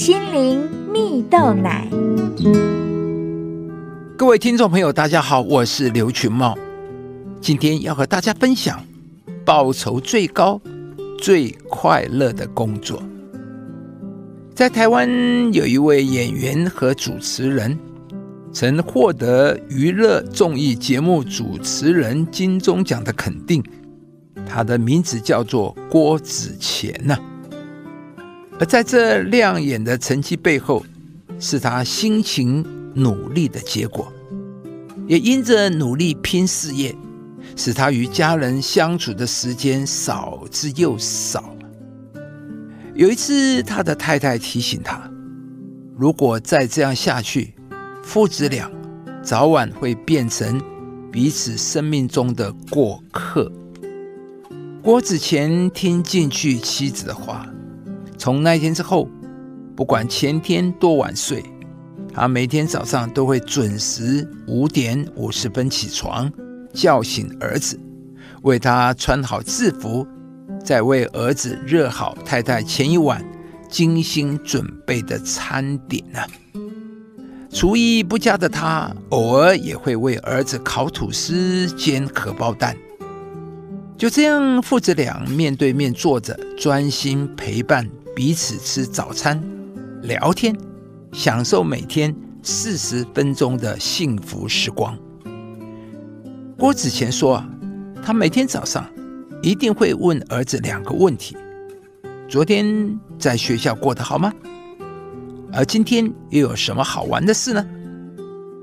心灵蜜豆奶。各位听众朋友大家好，我是刘群茂，今天要和大家分享报酬最高最快乐的工作。在台湾有一位演员和主持人曾获得娱乐综艺节目主持人金钟奖的肯定，他的名字叫做郭子乾。而在这亮眼的成绩背后，是他辛勤努力的结果，也因着努力拼事业，使他与家人相处的时间少之又少。有一次，他的太太提醒他，如果再这样下去，父子俩早晚会变成彼此生命中的过客。郭子乾听进去妻子的话，从那天之后，不管前天多晚睡，他每天早上都会准时5点50分起床，叫醒儿子，为他穿好制服，再为儿子热好太太前一晚精心准备的餐点。厨艺不佳的他，偶尔也会为儿子烤吐司煎荷包蛋。就这样，父子俩面对面坐着，专心陪伴彼此吃早餐、聊天，享受每天40分钟的幸福时光。郭子乾说，他每天早上一定会问儿子2个问题：昨天在学校过得好吗？而今天又有什么好玩的事呢？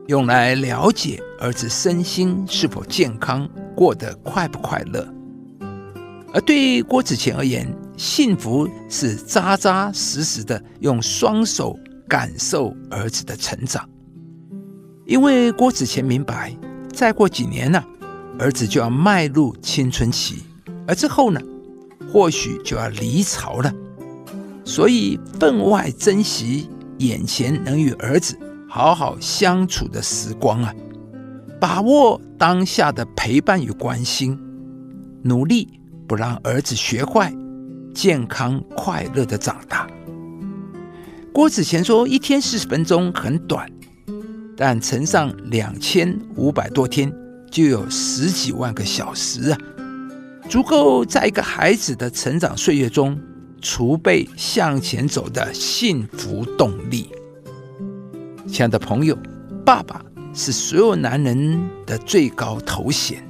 用来了解儿子身心是否健康，过得快不快乐。而对郭子乾而言，幸福是扎扎实实的用双手感受儿子的成长。因为郭子乾明白，再过几年，儿子就要迈入青春期，而之后呢，或许就要离巢了，所以分外珍惜眼前能与儿子好好相处的时光，把握当下的陪伴与关心，努力不让儿子学坏，健康快乐的长大。郭子乾说，一天40分钟很短，但乘上2500多天，就有10几万个小时，足够在一个孩子的成长岁月中储备向前走的幸福动力。亲爱的朋友，爸爸是所有男人的最高头衔，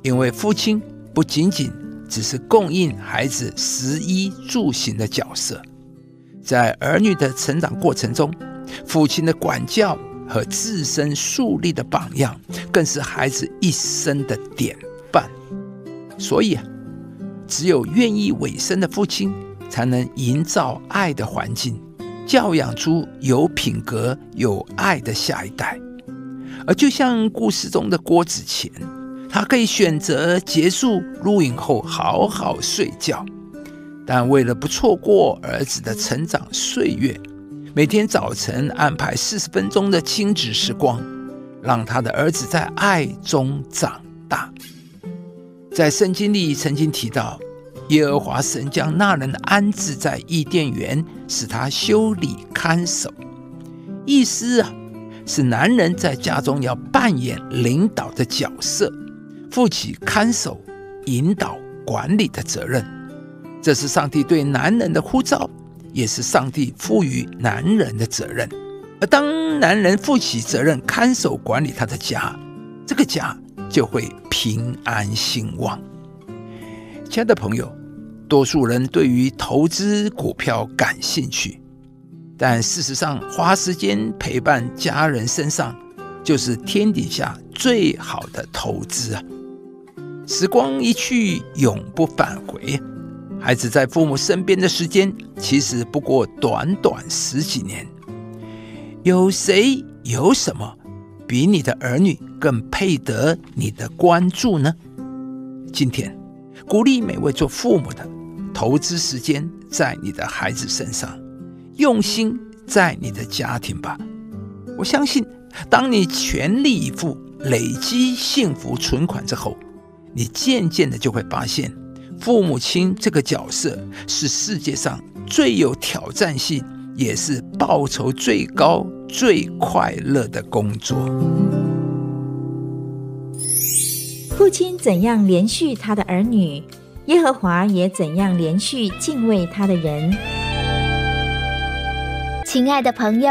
因为父亲不仅仅只是供应孩子食衣住行的角色，在儿女的成长过程中，父亲的管教和自身树立的榜样，更是孩子一生的典范。所以，只有愿意委身的父亲，才能营造爱的环境，教养出有品格有爱的下一代。而就像故事中的郭子乾，他可以选择结束录影后好好睡觉，但为了不错过儿子的成长岁月，每天早晨安排40分钟的亲子时光，让他的儿子在爱中长大。在圣经里曾经提到，耶和华神将那人安置在伊甸园，使他修理看守。意思，是男人在家中要扮演领导的角色，负起看守、引导、管理的责任。这是上帝对男人的呼召，也是上帝赋予男人的责任。而当男人负起责任，看守管理他的家，这个家就会平安兴旺。亲爱的朋友，多数人对于投资股票感兴趣，但事实上，花时间陪伴家人身上，就是天底下最好的投资。时光一去永不返回，孩子在父母身边的时间其实不过短短10几年。有谁有什么比你的儿女更配得你的关注呢？今天鼓励每位做父母的，投资时间在你的孩子身上，用心在你的家庭吧。我相信，当你全力以赴累积幸福存款之后，你渐渐的就会发现，父母亲这个角色是世界上最有挑战性也是报酬最高、最快乐的工作。父亲怎样连续他的儿女，耶和华也怎样连续敬畏他的人。亲爱的朋友，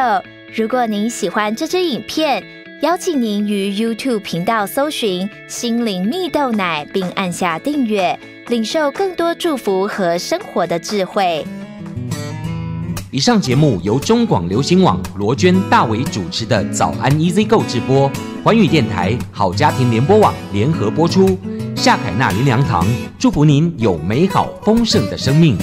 如果您喜欢这支影片，邀请您于 YouTube 频道搜寻心灵蜜豆奶，并按下订阅，领受更多祝福和生活的智慧。以上节目由中广流行网罗娟、大伟主持的早安 EasyGo 直播，环宇电台、好家庭联播网联合播出。夏凯纳林良堂祝福您有美好丰盛的生命。